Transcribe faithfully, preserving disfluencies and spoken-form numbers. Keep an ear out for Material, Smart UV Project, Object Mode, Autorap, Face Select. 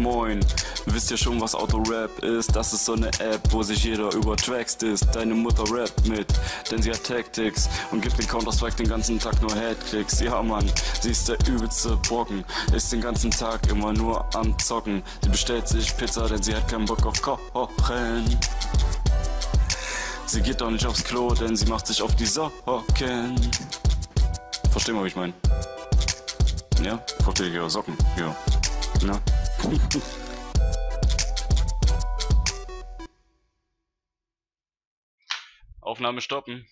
Moin, wisst ihr schon, was Autorap ist? Das ist so eine App, wo sich jeder über Tracks disst. Deine Mutter rappt mit, denn sie hat Tactics und gibt den Counter-Strike den ganzen Tag nur Headkicks. Ja Mann, sie ist der übelste Brocken, ist den ganzen Tag immer nur am Zocken. Sie bestellt sich Pizza, denn sie hat keinen Bock auf Kochen. Sie geht doch nicht aufs Klo, denn sie macht sich auf die Socken. Versteh mal, wie ich meine. Ja, verstehe ihre Socken, ja. Na? Aufnahme stoppen.